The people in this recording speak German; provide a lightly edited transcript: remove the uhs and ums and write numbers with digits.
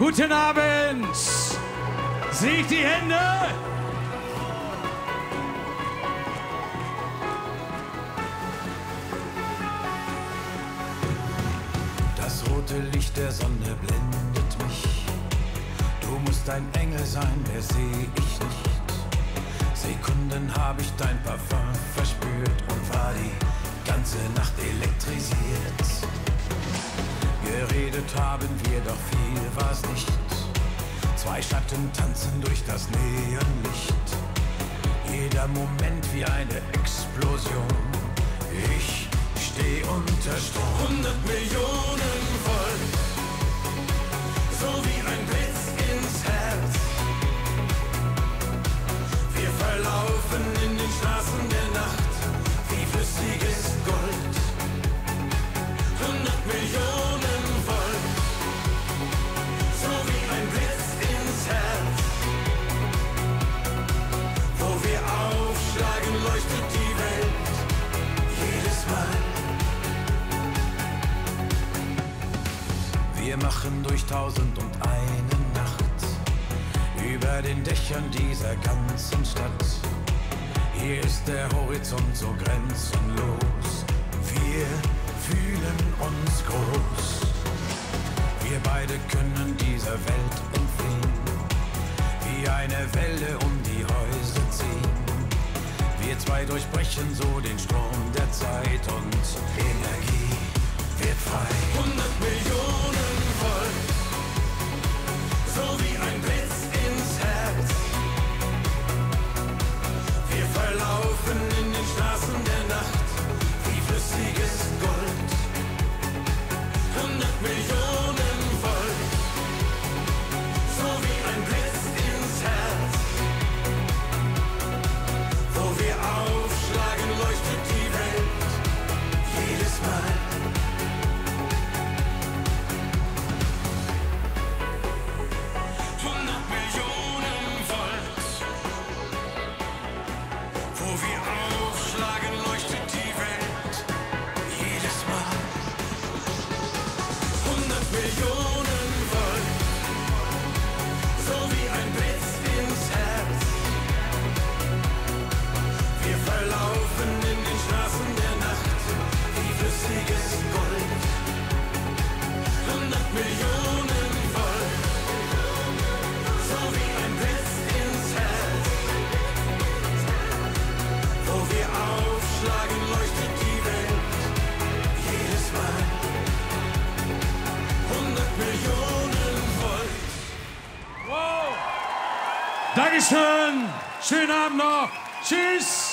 Guten Abend. Sehe ich die Hände? Das rote Licht der Sonne blendet mich. Du musst ein Engel sein, mehr sehe ich nicht. Sekunden habe ich dein Parfum verspürt und war die ganze Nacht elektrisiert. Geredet haben wir, doch viel war's nicht. Zwei Schatten tanzen durch das Neonlicht. Jeder Moment wie eine Explosion. Ich steh unter Strom. 100 Millionen Volt, so wie ein Blitz ins Herz. Wir verlaufen in den Straßen der Nacht wie flüssiges Gold. 100 Millionen Volt, so wie ein Blitz ins Herz. Wo wir aufschlagen, leuchtet die Welt jedes Mal. Wir machen durch 1001 Nacht über den Dächern dieser ganzen Stadt. Hier ist der Horizont so grenzenlos. Wir fühlen uns groß. Wir beide können dieser Welt entfliehen, wie eine Welle um die Häuser ziehen. Wir zwei durchbrechen so den Strom der Zeit und Energie wird frei. 100 Millionen Volt, so wie ein Blitz ins Herz. Wir verlaufen in den Straßen der Nacht wie flüssiges Gold. 100 Millionen Volt, so wie ein Blitz ins Herz. Wo wir aufschlagen, leuchtet die Welt jedes Mal. Dankeschön, schönen Abend noch, tschüss.